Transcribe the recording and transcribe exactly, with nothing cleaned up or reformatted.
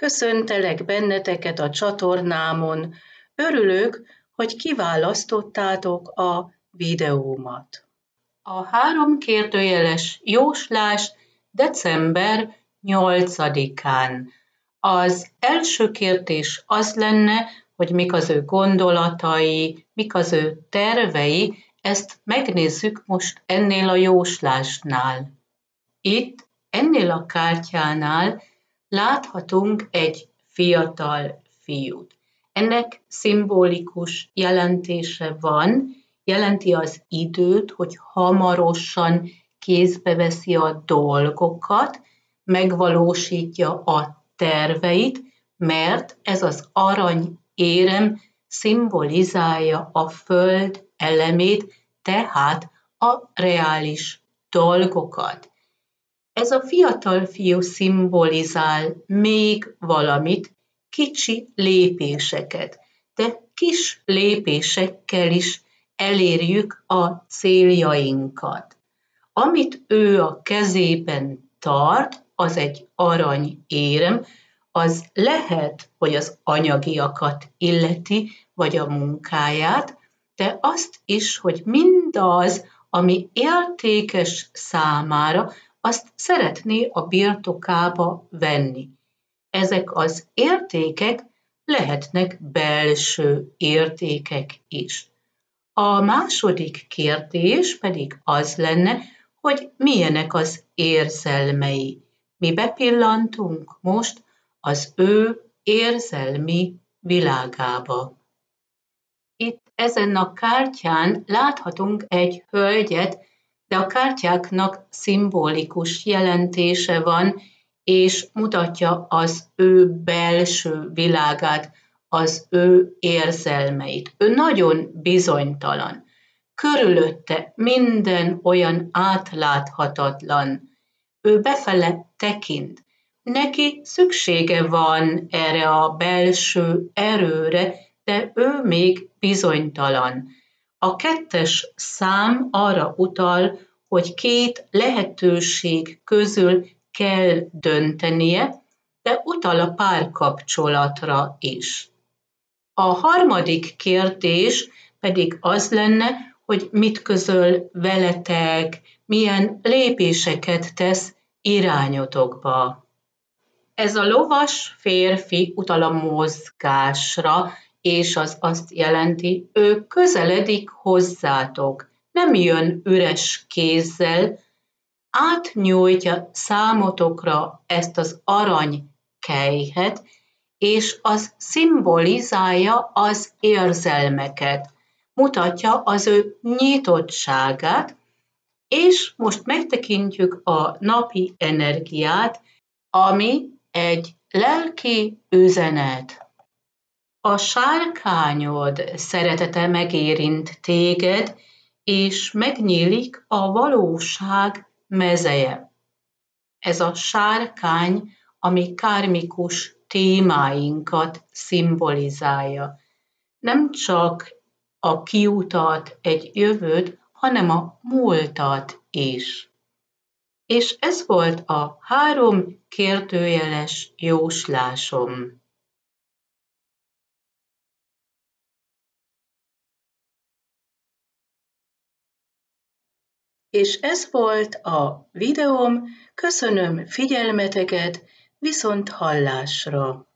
Köszöntelek benneteket a csatornámon. Örülök, hogy kiválasztottátok a videómat. A három kérdőjeles jóslás december nyolcadikán. Az első kérdés az lenne, hogy mik az ő gondolatai, mik az ő tervei, ezt megnézzük most ennél a jóslásnál. Itt, ennél a kártyánál láthatunk egy fiatal fiút. Ennek szimbolikus jelentése van, jelenti az időt, hogy hamarosan kézbe veszi a dolgokat, megvalósítja a terveit, mert ez az arany érem szimbolizálja a föld elemét, tehát a reális dolgokat. Ez a fiatal fiú szimbolizál még valamit, kicsi lépéseket, de kis lépésekkel is elérjük a céljainkat. Amit ő a kezében tart, az egy aranyérem, az lehet, hogy az anyagiakat illeti, vagy a munkáját, de azt is, hogy mindaz, ami értékes számára, azt szeretné a birtokába venni. Ezek az értékek lehetnek belső értékek is. A második kérdés pedig az lenne, hogy milyenek az érzelmei. Mi bepillantunk most az ő érzelmi világába. Itt ezen a kártyán láthatunk egy hölgyet, de a kártyáknak szimbolikus jelentése van, és mutatja az ő belső világát, az ő érzelmeit. Ő nagyon bizonytalan. Körülötte minden olyan átláthatatlan. Ő befele tekint. Neki szüksége van erre a belső erőre, de ő még bizonytalan. A kettes szám arra utal, hogy két lehetőség közül kell döntenie, de utal a párkapcsolatra is. A harmadik kérdés pedig az lenne, hogy mit közöl veletek, milyen lépéseket tesz irányotokba. Ez a lovas férfi utal a mozgásra, és az azt jelenti, ő közeledik hozzátok, nem jön üres kézzel, átnyújtja számotokra ezt az aranykejhet, és az szimbolizálja az érzelmeket, mutatja az ő nyitottságát, és most megtekintjük a napi energiát, ami egy lelki üzenet. A sárkányod szeretete megérint téged, és megnyílik a valóság mezeje. Ez a sárkány, ami kármikus témáinkat szimbolizálja. Nem csak a kiutat, egy jövőt, hanem a múltat is. És ez volt a három kérdőjeles jóslásom. És ez volt a videóm, köszönöm figyelmeteket, viszont hallásra!